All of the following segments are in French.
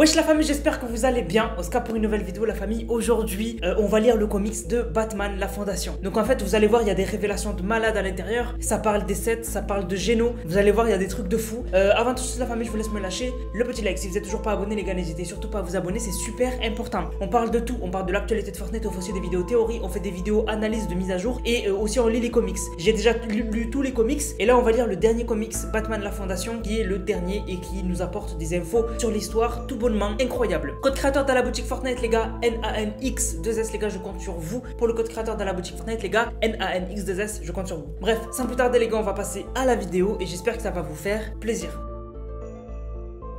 Wesh la famille, j'espère que vous allez bien. Oscar pour une nouvelle vidéo la famille. Aujourd'hui on va lire le comics de Batman la Fondation. Donc en fait vous allez voir il y a des révélations de malades à l'intérieur. Ça parle des 7, ça parle de Géno. Vous allez voir il y a des trucs de fou. Avant tout la famille je vous laisse me lâcher le petit like. Si vous n'êtes toujours pas abonné les gars n'hésitez surtout pas à vous abonner, c'est super important. On parle de tout, on parle de l'actualité de Fortnite, on fait aussi des vidéos théories, on fait des vidéos analyses de mise à jour et aussi on lit les comics. J'ai déjà lu tous les comics et là on va lire le dernier comics Batman la Fondation qui est le dernier et qui nous apporte des infos sur l'histoire tout bonnement incroyable. Code créateur dans la boutique Fortnite les gars, NANX2S les gars, je compte sur vous pour le code créateur dans la boutique Fortnite les gars, NANX2S, je compte sur vous. Bref, sans plus tarder les gars, on va passer à la vidéo et j'espère que ça va vous faire plaisir.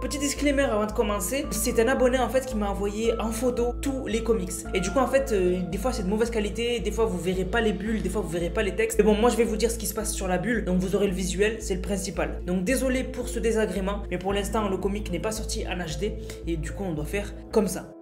Petit disclaimer avant de commencer, c'est un abonné en fait qui m'a envoyé en photo tous les comics. Et du coup en fait, des fois c'est de mauvaise qualité, des fois vous verrez pas les bulles, des fois vous verrez pas les textes. Mais bon moi je vais vous dire ce qui se passe sur la bulle, donc vous aurez le visuel, c'est le principal. Donc désolé pour ce désagrément, mais pour l'instant le comic n'est pas sorti en HD et du coup on doit faire comme ça.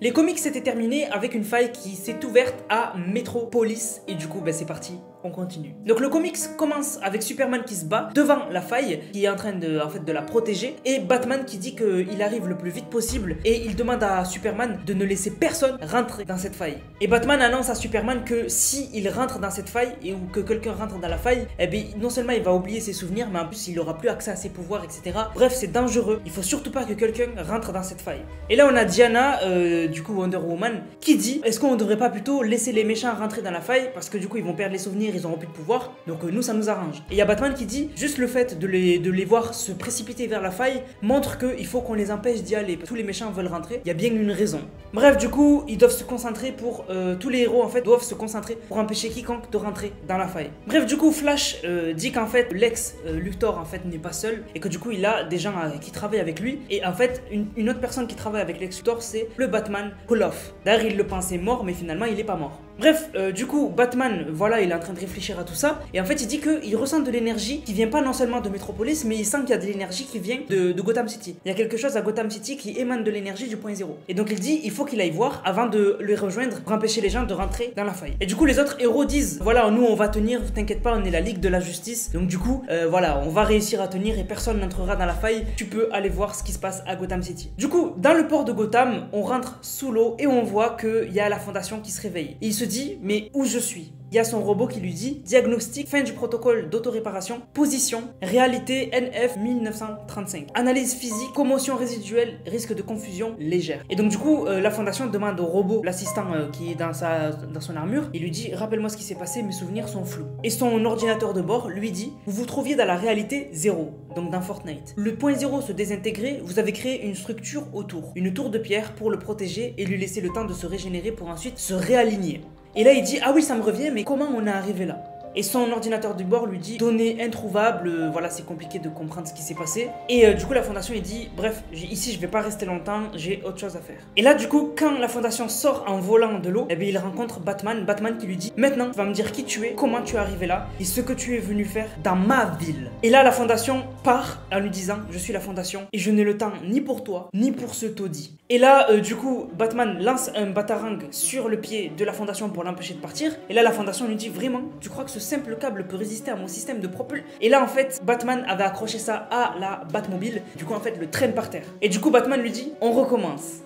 Les comics s'étaient terminés avec une faille qui s'est ouverte à Metropolis et du coup ben, c'est parti. On continue. Donc le comics commence avec Superman qui se bat devant la faille, qui est en train de, la protéger, et Batman qui dit qu'il arrive le plus vite possible et il demande à Superman de ne laisser personne rentrer dans cette faille. Et Batman annonce à Superman que si il rentre dans cette faille et ou que quelqu'un rentre dans la faille, eh bien non seulement il va oublier ses souvenirs, mais en plus il aura plus accès à ses pouvoirs, etc. Bref, c'est dangereux. Il faut surtout pas que quelqu'un rentre dans cette faille. Et là on a Diana, du coup Wonder Woman, qui dit est-ce qu'on ne devrait pas plutôt laisser les méchants rentrer dans la faille parce que du coup ils vont perdre les souvenirs. Ils n'auront plus de pouvoir, donc nous ça nous arrange. Et il y a Batman qui dit juste le fait de les voir se précipiter vers la faille montre qu'il faut qu'on les empêche d'y aller. Tous les méchants veulent rentrer, il y a bien une raison. Bref, du coup, ils doivent se concentrer pour tous les héros en fait doivent se concentrer pour empêcher quiconque de rentrer dans la faille. Bref, du coup, Flash dit qu'en fait Lex Luthor en fait n'est pas seul et que du coup il a des gens qui travaillent avec lui. Et en fait, une autre personne qui travaille avec Lex Luthor, c'est le Batman Who Laughs. D'ailleurs, il le pensait mort, mais finalement il est pas mort. Bref, du coup, Batman, voilà, il est en train de réfléchir à tout ça. Et en fait, il dit qu'il ressent de l'énergie qui vient pas non seulement de Metropolis, mais il sent qu'il y a de l'énergie qui vient de Gotham City. Il y a quelque chose à Gotham City qui émane de l'énergie du point zéro. Et donc, il dit il faut qu'il aille voir avant de le rejoindre pour empêcher les gens de rentrer dans la faille. Et du coup, les autres héros disent voilà, nous, on va tenir, t'inquiète pas, on est la Ligue de la Justice. Donc, du coup, voilà, on va réussir à tenir et personne n'entrera dans la faille. Tu peux aller voir ce qui se passe à Gotham City. Du coup, dans le port de Gotham, on rentre sous l'eau et on voit qu'il y a la Fondation qui se réveille. Et il se dit mais où je suis? Il y a son robot qui lui dit diagnostic, fin du protocole d'autoréparation, position, réalité NF 1935, analyse physique, commotion résiduelle, risque de confusion légère. Et donc du coup la Fondation demande au robot, l'assistant qui est dans son armure, il lui dit rappelle-moi ce qui s'est passé, mes souvenirs sont flous. Et son ordinateur de bord lui dit vous vous trouviez dans la réalité 0, donc dans Fortnite. Le point 0 se désintégrait, vous avez créé une structure autour, une tour de pierre pour le protéger et lui laisser le temps de se régénérer pour ensuite se réaligner. Et là il dit ah oui ça me revient mais comment on est arrivé là? Et son ordinateur de bord lui dit données introuvables, voilà c'est compliqué de comprendre ce qui s'est passé. Et du coup la Fondation il dit bref ici je vais pas rester longtemps, j'ai autre chose à faire. Et là du coup quand la Fondation sort en volant de l'eau, eh bien il rencontre Batman, qui lui dit maintenant tu vas me dire qui tu es, comment tu es arrivé là et ce que tu es venu faire dans ma ville. Et là la Fondation part en lui disant je suis la Fondation et je n'ai le temps ni pour toi ni pour ce taudis. Et là du coup Batman lance un batarang sur le pied de la Fondation pour l'empêcher de partir. Et là la Fondation lui dit vraiment tu crois que ce simple câble peut résister à mon système de propulsion? Et là en fait Batman avait accroché ça à la Batmobile, du coup en fait le traîne par terre. Et du coup Batman lui dit on recommence.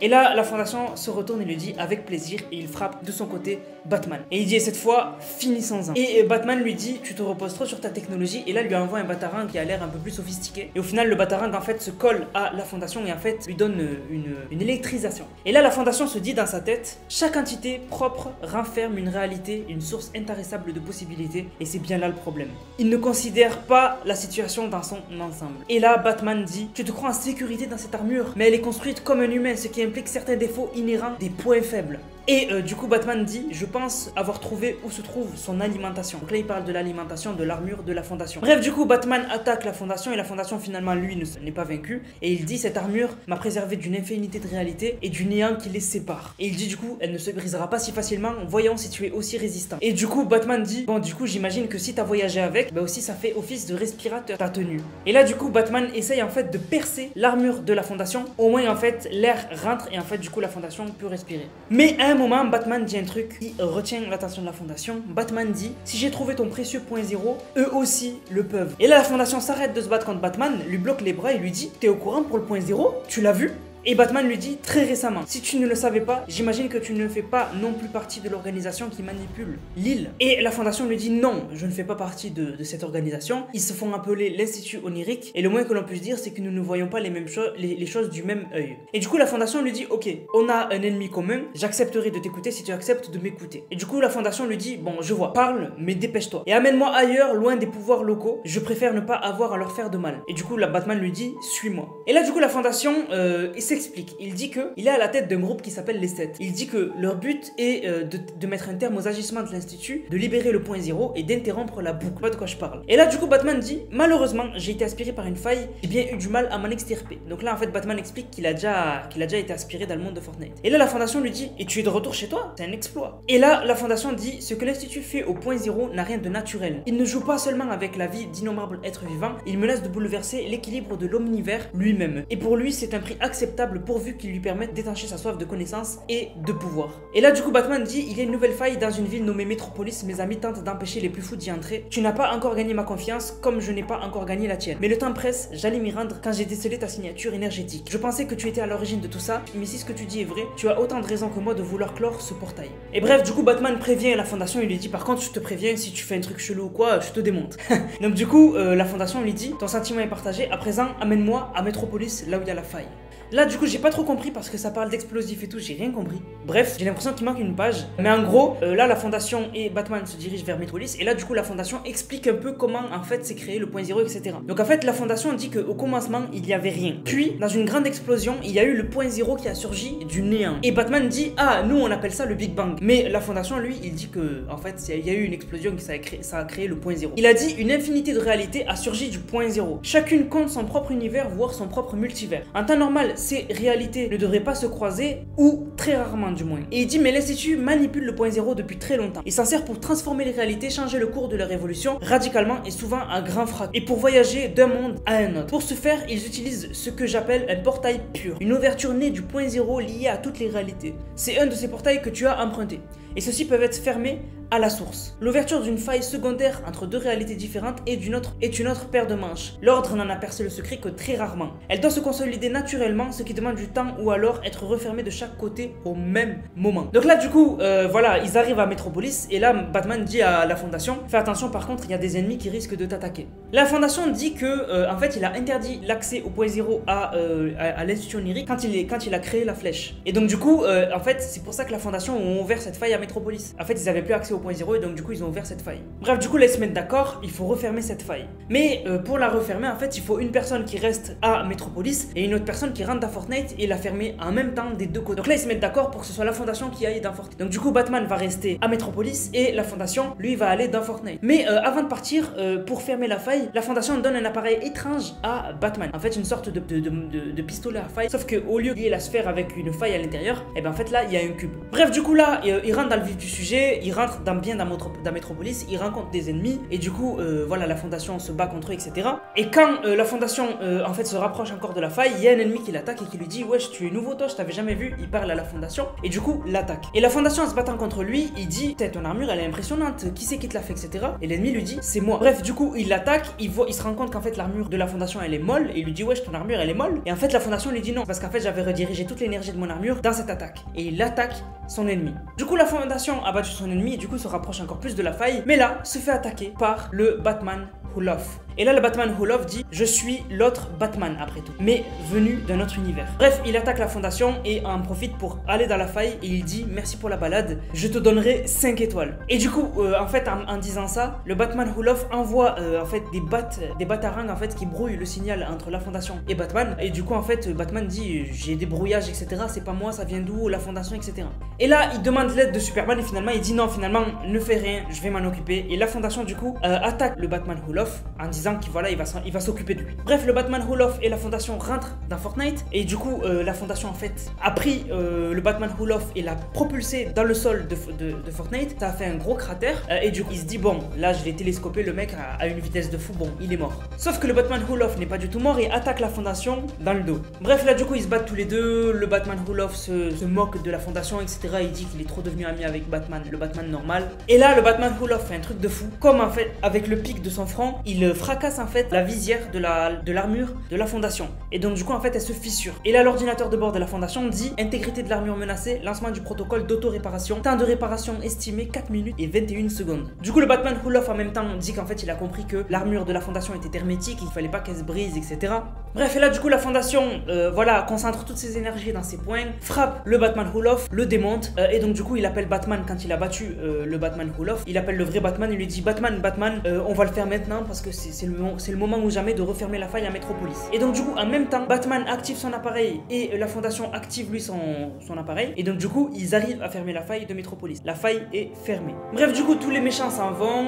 Et là la Fondation se retourne et lui dit avec plaisir et il frappe de son côté Batman. Et il dit cette fois finissons-en. Et Batman lui dit tu te reposes trop sur ta technologie et là lui envoie un batarang qui a l'air un peu plus sophistiqué. Et au final le batarang en fait se colle à la Fondation et en fait lui donne une électrisation. Et là la Fondation se dit dans sa tête chaque entité propre renferme une réalité, une source intarissable de possibilités et c'est bien là le problème. Il ne considère pas la situation dans son ensemble. Et là Batman dit tu te crois en sécurité dans cette armure mais elle est construite comme un humain ce qui implique certains défauts inhérents, des points faibles. Et du coup Batman dit je pense avoir trouvé où se trouve son alimentation. Donc là il parle de l'alimentation de l'armure de la Fondation. Bref du coup Batman attaque la Fondation et la Fondation finalement lui n'est pas vaincu. Et il dit cette armure m'a préservé d'une infinité de réalités et du néant qui les sépare. Et il dit du coup elle ne se brisera pas si facilement, voyons si tu es aussi résistant. Et du coup Batman dit bon du coup j'imagine que si t'as voyagé avec, bah aussi ça fait office de respirateur ta tenue. Et là du coup Batman essaye en fait de percer l'armure de la Fondation. Au moins en fait l'air rentre et en fait du coup la Fondation peut respirer. Mais un moment, Batman dit un truc qui retient l'attention de la Fondation. Batman dit « Si j'ai trouvé ton précieux point zéro, eux aussi le peuvent. » Et là, la Fondation s'arrête de se battre contre Batman, lui bloque les bras et lui dit « T'es au courant pour le point zéro? Tu l'as vu ?» Et Batman lui dit très récemment « Si tu ne le savais pas, j'imagine que tu ne fais pas non plus partie de l'organisation qui manipule l'île. » Et la Fondation lui dit « Non, je ne fais pas partie de cette organisation. » Ils se font appeler l'Institut Onirique. Et le moins que l'on puisse dire, c'est que nous ne voyons pas les choses du même œil. Et du coup, la Fondation lui dit « Ok, on a un ennemi commun. J'accepterai de t'écouter si tu acceptes de m'écouter. » Et du coup, la Fondation lui dit « Bon, je vois, parle, mais dépêche-toi. Et amène-moi ailleurs, loin des pouvoirs locaux. Je préfère ne pas avoir à leur faire de mal. » Et du coup, la Batman lui dit « Suis-moi. » Et là, du coup, la Fondation explique. Il dit qu'il est à la tête d'un groupe qui s'appelle les 7. Il dit que leur but est de mettre un terme aux agissements de l'Institut, de libérer le point zéro et d'interrompre la boucle. Pas de quoi je parle. Et là, du coup, Batman dit « Malheureusement, j'ai été aspiré par une faille, j'ai bien eu du mal à m'en extirper. » Donc là, en fait, Batman explique qu'il a déjà été aspiré dans le monde de Fortnite. Et là, la Fondation lui dit « Et tu es de retour chez toi? C'est un exploit. » Et là, la Fondation dit « Ce que l'Institut fait au point zéro n'a rien de naturel. Il ne joue pas seulement avec la vie d'innombrables êtres vivants, il menace de bouleverser l'équilibre de l'omnivers lui-même. Et pour lui, c'est un prix acceptable pourvu qu'il lui permette d'étancher sa soif de connaissance et de pouvoir. Et là, du coup, Batman dit « Il y a une nouvelle faille dans une ville nommée Metropolis. Mes amis tentent d'empêcher les plus fous d'y entrer. Tu n'as pas encore gagné ma confiance comme je n'ai pas encore gagné la tienne. Mais le temps presse, j'allais m'y rendre quand j'ai décelé ta signature énergétique. Je pensais que tu étais à l'origine de tout ça, mais si ce que tu dis est vrai, tu as autant de raisons que moi de vouloir clore ce portail. » Et bref, du coup, Batman prévient la Fondation et lui dit « Par contre, je te préviens, si tu fais un truc chelou ou quoi, je te démonte. » Donc du coup, la Fondation lui dit « Ton sentiment est partagé. À présent, amène-moi à Metropolis, là où il y a la faille. » Là, du coup, j'ai pas trop compris parce que ça parle d'explosifs et tout, j'ai rien compris. Bref, j'ai l'impression qu'il manque une page. Mais en gros, là, la Fondation et Batman se dirigent vers Metropolis. Et là, du coup, la Fondation explique un peu comment, en fait, s'est créé le point zéro, etc. Donc, en fait, la Fondation dit qu'au commencement, il n'y avait rien. Puis, dans une grande explosion, il y a eu le point zéro qui a surgi du néant. Et Batman dit « Ah, nous, on appelle ça le Big Bang. » Mais la Fondation, lui, il dit que, en fait, il y a eu une explosion qui ça a créé le point zéro. Il a dit « Une infinité de réalités a surgi du point zéro. Chacune compte son propre univers, voire son propre multivers. En temps normal, ces réalités ne devraient pas se croiser, ou très rarement du moins. » Et il dit mais l'Institut manipule le point zéro depuis très longtemps. Il s'en sert pour transformer les réalités, changer le cours de leur évolution radicalement et souvent à grand frac. Et pour voyager d'un monde à un autre. Pour ce faire, ils utilisent ce que j'appelle un portail pur. Une ouverture née du point zéro liée à toutes les réalités. C'est un de ces portails que tu as emprunté. Et ceux-ci peuvent être fermés à la source. L'ouverture d'une faille secondaire entre deux réalités différentes et est une autre paire de manches. L'ordre n'en aperçoit le secret que très rarement. Elle doit se consolider naturellement, ce qui demande du temps ou alors être refermée de chaque côté au même moment. Donc là, du coup, voilà, ils arrivent à Metropolis et là, Batman dit à la Fondation « Fais attention, par contre, il y a des ennemis qui risquent de t'attaquer. » La Fondation dit que, en fait, il a interdit l'accès au point zéro à l'Institut Onirique quand il a créé la flèche. Et donc, du coup, en fait, c'est pour ça que la Fondation a ouvert cette faille à Metropolis. En fait, ils n'avaient plus accès au point zéro et donc du coup ils ont ouvert cette faille. Bref, du coup là ils se mettent d'accord, il faut refermer cette faille. Mais pour la refermer, en fait, il faut une personne qui reste à Metropolis et une autre personne qui rentre dans Fortnite et la fermer en même temps des deux côtés. Donc là ils se mettent d'accord pour que ce soit la Fondation qui aille dans Fortnite. Donc du coup Batman va rester à Metropolis et la Fondation lui va aller dans Fortnite. Mais avant de partir, pour fermer la faille, la Fondation donne un appareil étrange à Batman. En fait une sorte de pistolet à faille, sauf que au lieu qu'il y ait la sphère avec une faille à l'intérieur, et ben en fait là il y a un cube. Bref du coup là il rentre dans le vif du sujet, il rentre dans Metropolis, il rencontre des ennemis et du coup, voilà, la Fondation se bat contre eux, etc. Et quand la Fondation, en fait, se rapproche encore de la faille, il y a un ennemi qui l'attaque et qui lui dit « Wesh, tu es nouveau, toi, je t'avais jamais vu. » Il parle à la Fondation et du coup, l'attaque. Et la Fondation, en se battant contre lui, il dit « Putain, ton armure, elle est impressionnante. Qui c'est qui te l'a fait, etc. » Et l'ennemi lui dit « C'est moi. » Bref, du coup, il l'attaque, il se rend compte qu'en fait, l'armure de la Fondation, elle est molle et il lui dit « Wesh, ton armure, elle est molle. » Et en fait, la Fondation lui dit « Non, parce qu'en fait, j'avais redirigé toute l'énergie de mon armure dans cette attaque. » Et il attaque son ennemi. Du coup, la Fondation a battu son ennemi et du coup, se rapproche encore plus de la faille, mais là se fait attaquer par le Batman Who Laughs. Et là, le Batman Who Laughs dit « Je suis l'autre Batman après tout, mais venu d'un autre univers. » Bref, il attaque la Fondation et en profite pour aller dans la faille et il dit « Merci pour la balade, je te donnerai 5 étoiles. » Et du coup, en fait, en disant ça, le Batman Who Laughs envoie en fait des batarangs en fait qui brouillent le signal entre la Fondation et Batman. Et du coup, en fait, Batman dit « J'ai des brouillages, etc. C'est pas moi, ça vient d'où, la Fondation, etc. » Et là, il demande l'aide de Superman et finalement, il dit « Non, finalement, ne fais rien, je vais m'en occuper. » Et la Fondation, du coup, attaque le Batman Who Laughs en disant disant qu'il voilà, il va s'occuper de lui. Bref, le Batman Who Laughs et la Fondation rentrent dans Fortnite et du coup la Fondation en fait a pris le Batman Who Laughs et l'a propulsé dans le sol de Fortnite. Ça a fait un gros cratère et du coup il se dit bon, là je vais télescoper le mec à une vitesse de fou, bon il est mort. Sauf que le Batman Who Laughs n'est pas du tout mort et attaque la Fondation dans le dos. Bref, là du coup ils se battent tous les deux, le Batman Who Laughs se moque de la Fondation, etc. Il dit qu'il est trop devenu ami avec Batman, le Batman normal. Et là le Batman Who Laughs fait un truc de fou, comme en fait avec le pic de son front, il fracasse en fait la visière de l'armure de la Fondation. Et donc du coup en fait elle se fissure. Et là l'ordinateur de bord de la Fondation dit intégrité de l'armure menacée, lancement du protocole d'auto-réparation, temps de réparation estimé 4 minutes et 21 secondes. Du coup le Batman Who Laughs en même temps dit qu'en fait il a compris que l'armure de la Fondation était hermétique, il fallait pas qu'elle se brise, etc. Bref, et là du coup la Fondation voilà, concentre toutes ses énergies dans ses poings, frappe le Batman Who Laughs, le démonte et donc du coup il appelle Batman quand il a battu le Batman Who Laughs, il appelle le vrai Batman, il lui dit Batman, Batman, on va le faire maintenant parce que c'est le moment ou jamais de refermer la faille à Metropolis. Et donc du coup en même temps Batman active son appareil et la Fondation active lui son appareil et donc du coup ils arrivent à fermer la faille de Metropolis. La faille est fermée. Bref, du coup tous les méchants s'en vont,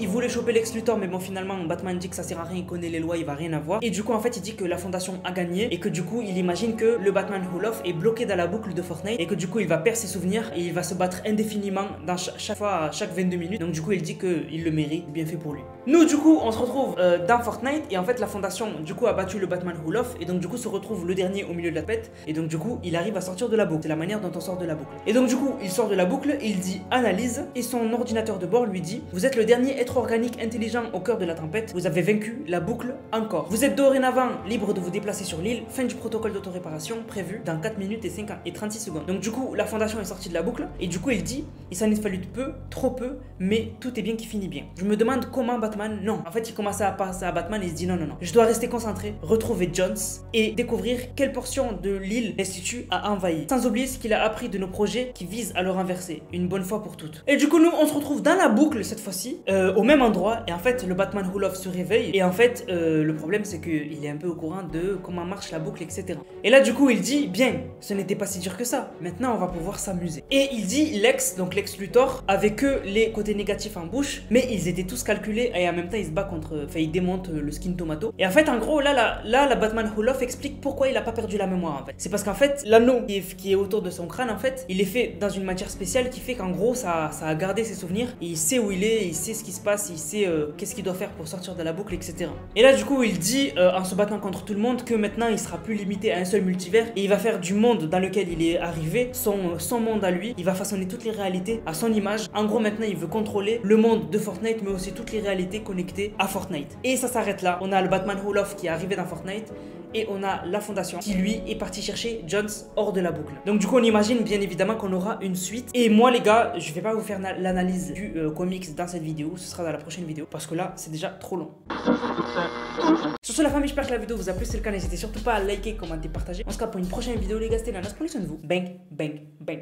ils voulaient choper Lex Luthor mais bon finalement Batman dit que ça sert à rien, il connaît les lois, il va rien avoir. Et du coup en fait il dit que la Fondation a gagné et que du coup il imagine que le Batman Who Laughs est bloqué dans la boucle de Fortnite et que du coup il va perdre ses souvenirs et il va se battre indéfiniment dans chaque fois à chaque 22 minutes. Donc du coup il dit qu'il le mérite, bien fait pour lui. Nous du coup on se retrouve dans Fortnite et en fait la Fondation du coup a battu le Batman Who Laughs et donc du coup se retrouve le dernier au milieu de la fête et donc du coup il arrive à sortir de la boucle. C'est la manière dont on sort de la boucle. Et donc du coup il sort de la boucle et il dit analyse et son ordinateur de bord lui dit vous êtes le dernier être organique intelligent au cœur de la tempête, vous avez vaincu la boucle encore. Vous êtes dorénavant libre de vous déplacer sur l'île, fin du protocole d'autoréparation prévu dans 4 minutes et 36 secondes. Donc du coup la Fondation est sortie de la boucle et du coup il dit il s'en est fallu de peu, trop peu, mais tout est bien qui finit bien. Je me demande comment Batman, non, en fait il commençait à passer à Batman et il se dit non non non, je dois rester concentré, retrouver Jones et découvrir quelle portion de l'île l'Institut a envahi. Sans oublier ce qu'il a appris de nos projets qui visent à le renverser, une bonne fois pour toutes. Et du coup nous on se retrouve dans la boucle cette fois-ci, au même endroit et en fait le Batman Who Laughs se réveille et en fait le problème c'est qu'il est un peu au courant de comment marche la boucle, etc. Et là du coup il dit bien, ce n'était pas si dur que ça, maintenant on va pouvoir s'amuser. Et il dit Lex, donc Lex Luthor, avait que les côtés négatifs en bouche, mais ils étaient tous calculés et en même temps il se bat contre, enfin il démonte le skin tomato. Et en fait en gros là la Batman Who Laughs explique pourquoi il a pas perdu la mémoire en fait. C'est parce qu'en fait l'anneau qui est autour de son crâne en fait, il est fait dans une matière spéciale qui fait qu'en gros ça a gardé ses souvenirs, et il sait où il est, il sait ce qui se passe, il sait qu'est-ce qu'il doit faire pour sortir de la boucle, etc. Et là du coup il dit en se battant contre tout le monde que maintenant il sera plus limité à un seul multivers et il va faire du monde dans lequel il est arrivé son monde à lui, il va façonner toutes les réalités à son image. En gros maintenant il veut contrôler le monde de Fortnite mais aussi toutes les réalités connectées à Fortnite. Et ça s'arrête là, on a le Batman Who Laughs qui est arrivé dans Fortnite et on a la Fondation qui lui est parti chercher Jones hors de la boucle. Donc du coup on imagine bien évidemment qu'on aura une suite. Et moi les gars, je vais pas vous faire l'analyse du comics dans cette vidéo, ce sera dans la prochaine vidéo parce que là c'est déjà trop long. Sur ce la famille, j'espère que la vidéo vous a plu, c'est le cas, n'hésitez surtout pas à liker, commenter, partager. On se capte pour une prochaine vidéo les gars, c'était la Nas, prenez soin de vous, bang bang bang.